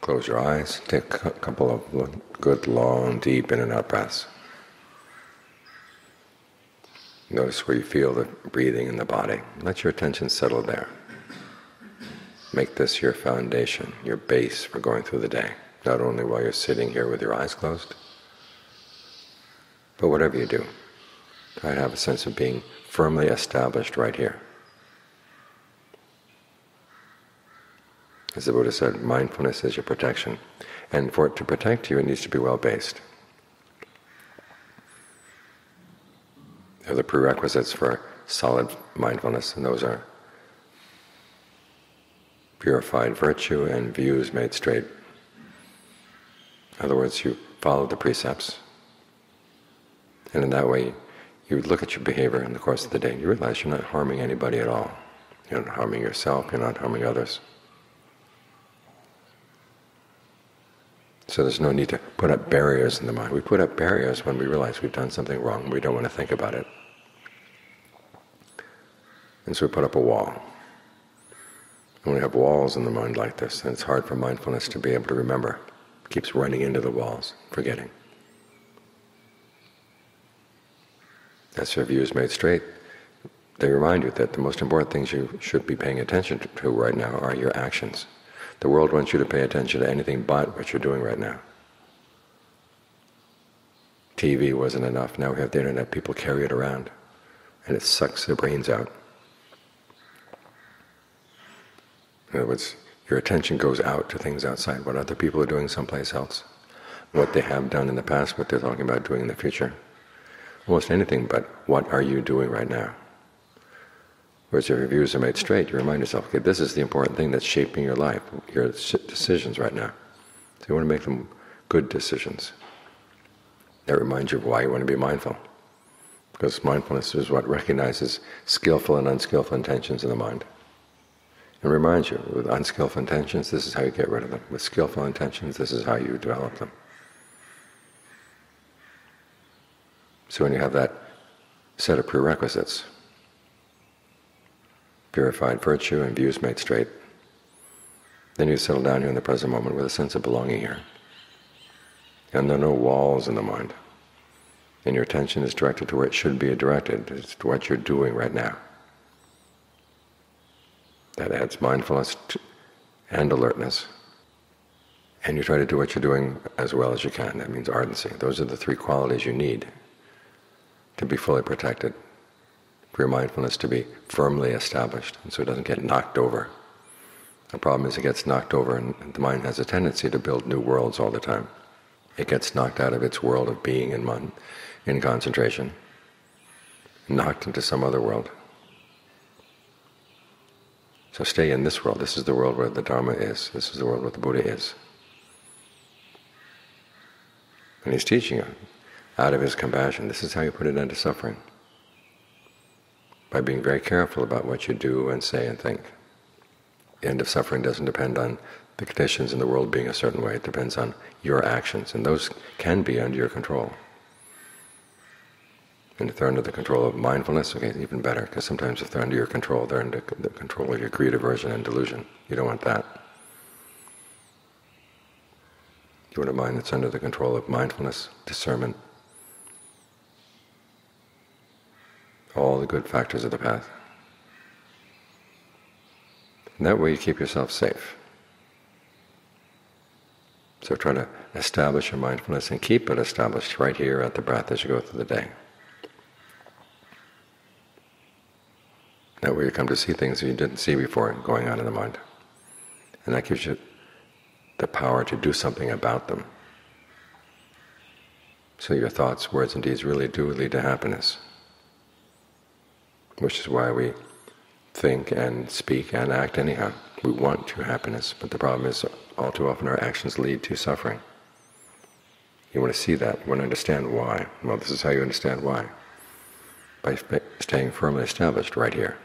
Close your eyes, take a couple of good, long, deep in and out breaths. Notice where you feel the breathing in the body. Let your attention settle there. Make this your foundation, your base for going through the day, not only while you're sitting here with your eyes closed, but whatever you do. Try to have a sense of being firmly established right here. As the Buddha said, mindfulness is your protection. And for it to protect you, it needs to be well-based. There are the prerequisites for solid mindfulness, and those are purified virtue and views made straight. In other words, you follow the precepts. And in that way, you look at your behavior in the course of the day, and you realize you're not harming anybody at all. You're not harming yourself, you're not harming others. So there's no need to put up barriers in the mind. We put up barriers when we realize we've done something wrong and we don't want to think about it. And so we put up a wall. And when we have walls in the mind like this, then it's hard for mindfulness to be able to remember. It keeps running into the walls, forgetting. As your view is made straight, they remind you that the most important things you should be paying attention to right now are your actions. The world wants you to pay attention to anything but what you're doing right now. TV wasn't enough. Now we have the internet. People carry it around, and it sucks their brains out. In other words, your attention goes out to things outside, what other people are doing someplace else, what they have done in the past, what they're talking about doing in the future. Almost anything but what are you doing right now. Whereas if your views are made straight, you remind yourself, okay, this is the important thing that's shaping your life, your decisions right now. So you want to make them good decisions. That reminds you of why you want to be mindful. Because mindfulness is what recognizes skillful and unskillful intentions in the mind. And reminds you, with unskillful intentions, this is how you get rid of them. With skillful intentions, this is how you develop them. So when you have that set of prerequisites, purified virtue and views made straight, then you settle down here in the present moment with a sense of belonging here. And there are no walls in the mind. And your attention is directed to where it should be directed. It's to what you're doing right now. That adds mindfulness and alertness. And you try to do what you're doing as well as you can. That means ardency. Those are the three qualities you need to be fully protected, for your mindfulness to be firmly established, and so it doesn't get knocked over. The problem is it gets knocked over, and the mind has a tendency to build new worlds all the time. It gets knocked out of its world of being and mind in concentration, knocked into some other world. So stay in this world. This is the world where the Dharma is. This is the world where the Buddha is. And he's teaching you, out of his compassion, this is how you put an end to suffering. By being very careful about what you do and say and think. The end of suffering doesn't depend on the conditions in the world being a certain way. It depends on your actions, and those can be under your control. And if they're under the control of mindfulness, okay, even better, because sometimes if they're under your control, they're under the control of your greed, aversion, and delusion. You don't want that. You want a mind that's under the control of mindfulness, discernment, all the good factors of the path. And that way you keep yourself safe. So try to establish your mindfulness and keep it established right here at the breath as you go through the day. That way you come to see things you didn't see before going on in the mind. And that gives you the power to do something about them. So your thoughts, words, and deeds really do lead to happiness. Which is why we think and speak and act anyhow. We want to happiness, but the problem is all too often our actions lead to suffering. You want to see that, you want to understand why. Well, this is how you understand why. By staying firmly established right here.